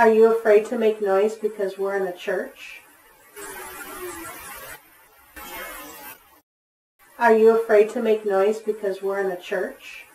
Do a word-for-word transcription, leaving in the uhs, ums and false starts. Are you afraid to make noise because we're in a church? Are you afraid to make noise because we're in a church?